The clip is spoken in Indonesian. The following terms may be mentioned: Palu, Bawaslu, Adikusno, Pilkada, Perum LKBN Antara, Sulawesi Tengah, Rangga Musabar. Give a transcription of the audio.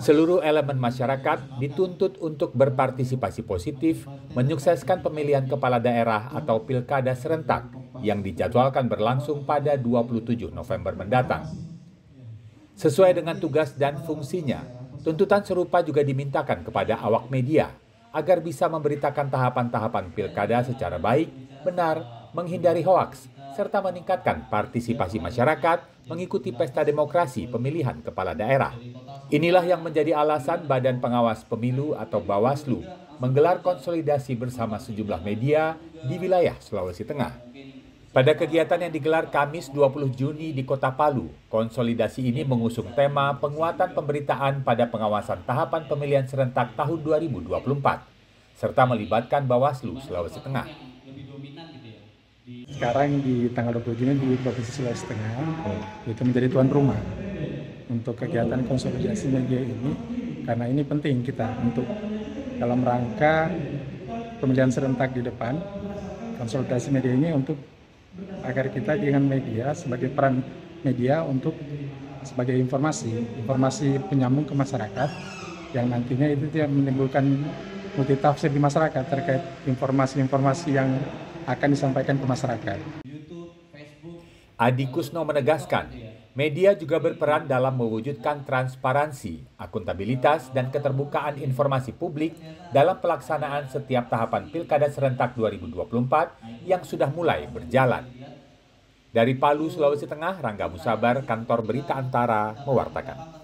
Seluruh elemen masyarakat dituntut untuk berpartisipasi positif menyukseskan pemilihan kepala daerah atau pilkada serentak yang dijadwalkan berlangsung pada 27 November mendatang. Sesuai dengan tugas dan fungsinya, tuntutan serupa juga dimintakan kepada awak media agar bisa memberitakan tahapan-tahapan pilkada secara baik, benar, menghindari hoaks, serta meningkatkan partisipasi masyarakat mengikuti pesta demokrasi pemilihan kepala daerah. Inilah yang menjadi alasan Badan Pengawas Pemilu atau Bawaslu menggelar konsolidasi bersama sejumlah media di wilayah Sulawesi Tengah. Pada kegiatan yang digelar Kamis 20 Juni di Kota Palu, konsolidasi ini mengusung tema penguatan pemberitaan pada pengawasan tahapan pemilihan serentak tahun 2024, serta melibatkan Bawaslu Sulawesi Tengah. Sekarang di tanggal 20 Juni di Provinsi Sulawesi Tengah itu menjadi tuan rumah untuk kegiatan konsolidasi media ini, karena ini penting kita untuk dalam rangka pemilihan serentak di depan. Konsolidasi media ini untuk agar kita dengan media sebagai peran media untuk sebagai informasi penyambung ke masyarakat yang nantinya itu tidak menimbulkan multitafsir di masyarakat terkait informasi-informasi yang akan disampaikan ke masyarakat. Adikusno menegaskan, media juga berperan dalam mewujudkan transparansi, akuntabilitas, dan keterbukaan informasi publik dalam pelaksanaan setiap tahapan Pilkada Serentak 2024 yang sudah mulai berjalan. Dari Palu, Sulawesi Tengah, Rangga Musabar, Kantor Berita Antara, mewartakan.